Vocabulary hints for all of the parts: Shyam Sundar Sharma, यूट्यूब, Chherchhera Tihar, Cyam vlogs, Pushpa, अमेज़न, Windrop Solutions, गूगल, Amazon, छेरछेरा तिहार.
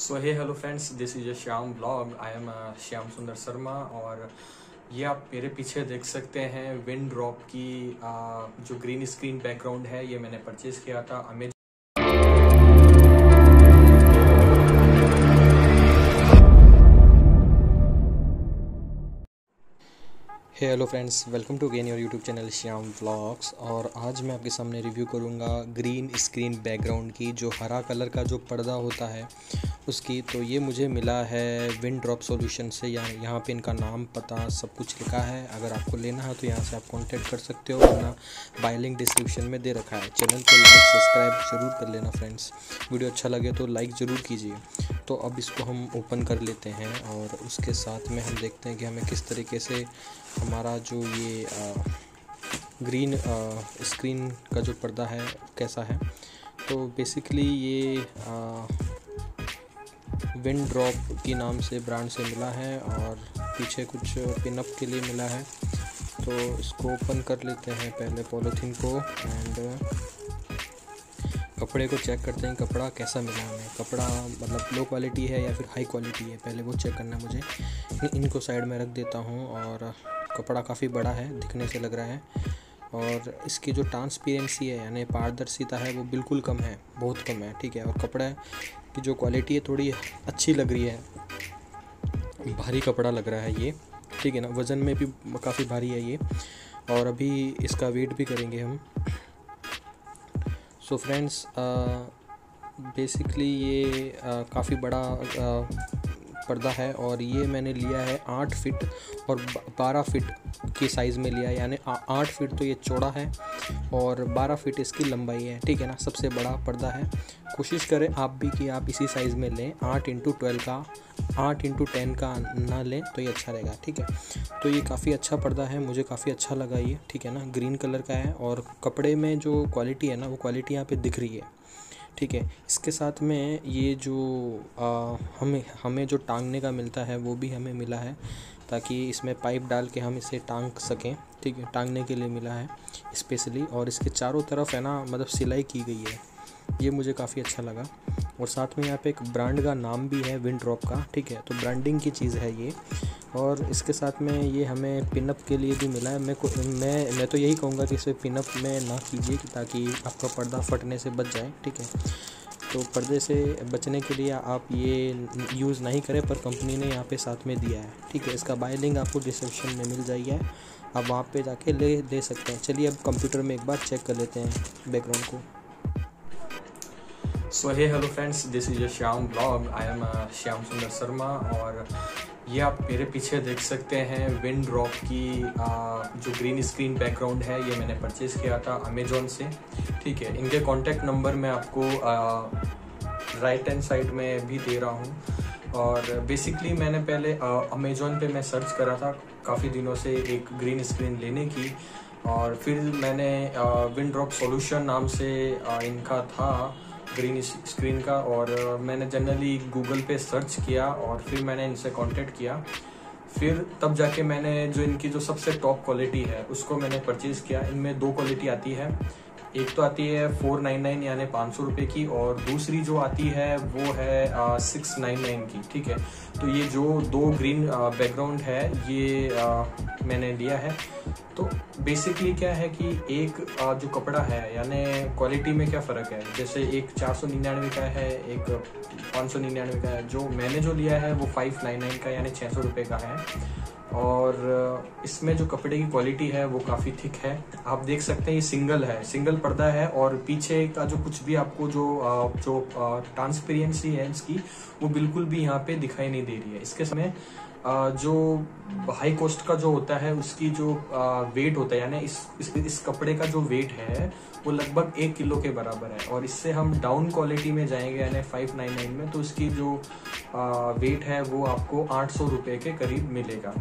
So hello friends, this is a Shyam vlog. I am Shyam Sundar Sharma और ये आप मेरे पीछे देख सकते हैं विंड्रॉप की जो ग्रीन स्क्रीन बैकग्राउंड है, ये मैंने परचेज किया था अमेज़न। Hello friends, welcome to again your यूट्यूब channel Shyam vlogs. और आज मैं आपके सामने रिव्यू करूँगा ग्रीन स्क्रीन बैकग्राउंड की, जो हरा कलर का जो पर्दा होता है उसकी। तो ये मुझे मिला है विंड्रॉप सॉल्यूशन से, यहाँ पे इनका नाम पता सब कुछ लिखा है। अगर आपको लेना है तो यहाँ से आप कॉन्टैक्ट कर सकते हो, वरना बाय लिंक डिस्क्रिप्शन में दे रखा है। चैनल को लाइक सब्सक्राइब ज़रूर कर लेना फ्रेंड्स, वीडियो अच्छा लगे तो लाइक ज़रूर कीजिए। तो अब इसको हम ओपन कर लेते हैं और उसके साथ में हम देखते हैं कि हमें किस तरीके से हमारा जो ये ग्रीन स्क्रीन का जो पर्दा है कैसा है। तो बेसिकली ये विंड्रॉप के नाम से ब्रांड से मिला है और पीछे कुछ पिनअप के लिए मिला है। तो इसको ओपन कर लेते हैं, पहले पॉलीथीन को एंड कपड़े को चेक करते हैं, कपड़ा कैसा मिला हमें। कपड़ा मतलब लो क्वालिटी है या फिर हाई क्वालिटी है, पहले वो चेक करना है मुझे। इनको साइड में रख देता हूँ। और कपड़ा काफ़ी बड़ा है दिखने से लग रहा है, और इसकी जो ट्रांसपेरेंसी है यानी पारदर्शिता है वो बिल्कुल कम है, बहुत कम है, ठीक है। और कपड़ा की जो क्वालिटी है थोड़ी अच्छी लग रही है, भारी कपड़ा लग रहा है ये, ठीक है ना। वज़न में भी काफ़ी भारी है ये, और अभी इसका वेट भी करेंगे हम। सो फ्रेंड्स, बेसिकली ये काफ़ी बड़ा पर्दा है और ये मैंने लिया है 8 फीट और 12 फीट की साइज़ में लिया है। यानी 8 फीट तो ये चौड़ा है और 12 फीट इसकी लंबाई है, ठीक है ना। सबसे बड़ा पर्दा है। कोशिश करें आप भी कि आप इसी साइज़ में लें, 8x12 का, 8x10 का ना लें तो ये अच्छा रहेगा, ठीक है। तो ये काफ़ी अच्छा पर्दा है, मुझे काफ़ी अच्छा लगा ये, ठीक है ना। ग्रीन कलर का है और कपड़े में जो क्वालिटी है ना, वो क्वालिटी यहाँ पर दिख रही है, ठीक है। इसके साथ में ये जो हमें जो टांगने का मिलता है वो भी हमें मिला है, ताकि इसमें पाइप डाल के हम इसे टांग सकें, ठीक है। टांगने के लिए मिला है स्पेशली। और इसके चारों तरफ है ना, मतलब सिलाई की गई है, ये मुझे काफ़ी अच्छा लगा। और साथ में यहाँ पे एक ब्रांड का नाम भी है विंड्रॉप का, ठीक है। तो ब्रांडिंग की चीज़ है ये। और इसके साथ में ये हमें पिनअप के लिए भी मिला है। मैं तो यही कहूँगा कि इसे पिनअप में ना कीजिए, ताकि आपका पर्दा फटने से बच जाए, ठीक है। तो पर्दे से बचने के लिए आप ये यूज़ नहीं करें, पर कंपनी ने यहाँ पे साथ में दिया है, ठीक है। इसका बाय लिंक आपको डिस्क्रिप्शन में मिल जाएगी, आप वहाँ पे जाके ले सकते हैं। चलिए अब कंप्यूटर में एक बार चेक कर लेते हैं बैकग्राउंड को। So hello friends, this is a Shyam vlog. I am Shyam Sundar Sharma और ये आप मेरे पीछे देख सकते हैं विंड्रॉप की जो ग्रीन स्क्रीन बैकग्राउंड है, ये मैंने परचेज़ किया था अमेज़ॉन से, ठीक है। इनके कॉन्टैक्ट नंबर मैं आपको राइट हैंड साइड में भी दे रहा हूँ। और बेसिकली मैंने पहले अमेज़ॉन पे मैं सर्च करा था काफ़ी दिनों से एक ग्रीन स्क्रीन लेने की, और फिर मैंने विंड्रॉप सॉल्यूशन नाम से इनका था ग्रीन स्क्रीन का, और मैंने जनरली गूगल पे सर्च किया और फिर मैंने इनसे कांटेक्ट किया। फिर तब जाके मैंने जो इनकी जो सबसे टॉप क्वालिटी है उसको मैंने परचेज़ किया। इनमें दो क्वालिटी आती है, एक तो आती है 499 यानी 500 रुपये की, और दूसरी जो आती है वो है 699 की, ठीक है। तो ये जो दो ग्रीन बैकग्राउंड है ये मैंने लिया है। तो बेसिकली क्या है कि एक जो कपड़ा है यानी क्वालिटी में क्या फ़र्क है, जैसे एक 499 का है, एक 599 का है। जो मैंने जो लिया है वो 599 का यानी 600 रुपये का है, और इसमें जो कपड़े की क्वालिटी है वो काफ़ी थिक है। आप देख सकते हैं ये सिंगल है, सिंगल पर्दा है, और पीछे का जो कुछ भी आपको जो ट्रांसपेरेंसी है इसकी वो बिल्कुल भी यहाँ पे दिखाई नहीं दे रही है। इसके समय जो हाई कॉस्ट का जो होता है उसकी जो वेट होता है, यानी इस कपड़े का जो वेट है वो लगभग 1 किलो के बराबर है। और इससे हम डाउन क्वालिटी में जाएंगे यानी 599 में, तो इसकी जो वेट है वो आपको 800 रुपये के करीब मिलेगा।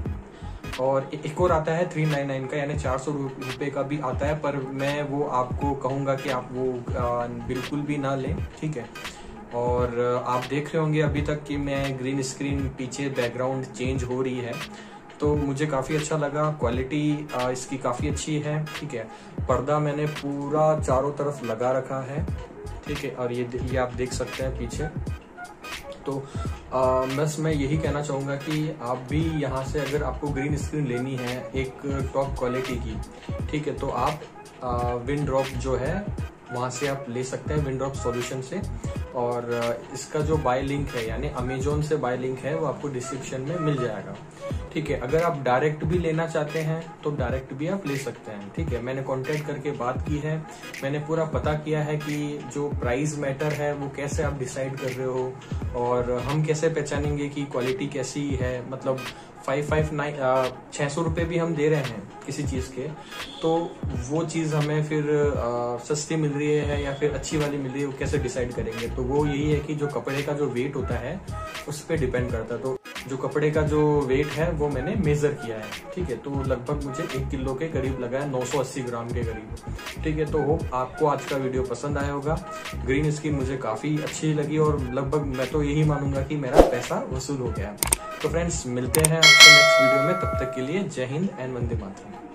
और एक और आता है 399 का यानी 400 रुपये का भी आता है, पर मैं वो आपको कहूँगा कि आप वो बिल्कुल भी ना लें, ठीक है। और आप देख रहे होंगे अभी तक कि मैं ग्रीन स्क्रीन पीछे बैकग्राउंड चेंज हो रही है, तो मुझे काफ़ी अच्छा लगा। क्वालिटी इसकी काफ़ी अच्छी है, ठीक है। पर्दा मैंने पूरा चारों तरफ लगा रखा है, ठीक है। और ये आप देख सकते हैं पीछे। तो बस मैं यही कहना चाहूँगा कि आप भी यहाँ से अगर आपको ग्रीन स्क्रीन लेनी है एक टॉप क्वालिटी की, ठीक है, तो आप विंड्रॉप जो है वहाँ से आप ले सकते हैं, विंड्रॉप सॉल्यूशन से। और इसका जो बाय लिंक है यानी अमेजोन से बाय लिंक है वो आपको डिस्क्रिप्शन में मिल जाएगा, ठीक है। अगर आप डायरेक्ट भी लेना चाहते हैं तो डायरेक्ट भी आप ले सकते हैं, ठीक है। मैंने कांटेक्ट करके बात की है, मैंने पूरा पता किया है कि जो प्राइस मैटर है वो कैसे आप डिसाइड कर रहे हो और हम कैसे पहचानेंगे कि क्वालिटी कैसी है। मतलब 600 रुपये भी हम दे रहे हैं किसी चीज़ के, तो वो चीज़ हमें फिर सस्ती मिल रही है या फिर अच्छी वाली मिल रही है वो कैसे डिसाइड करेंगे। तो वो यही है कि जो कपड़े का जो वेट होता है उस पर डिपेंड करता है। तो जो कपड़े का जो वेट है वो मैंने मेज़र किया है, ठीक है, तो लगभग मुझे 1 किलो के करीब लगा है, 980 ग्राम के करीब, ठीक है। तो होप आपको आज का वीडियो पसंद आया होगा। ग्रीन स्किन मुझे काफ़ी अच्छी लगी और लगभग मैं तो यही मानूंगा कि मेरा पैसा वसूल हो गया। तो फ्रेंड्स, मिलते हैं आपको नेक्स्ट वीडियो में, तब तक के लिए जय हिंद एंड वंदे मातरम।